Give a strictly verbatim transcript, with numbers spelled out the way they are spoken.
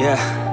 Yeah.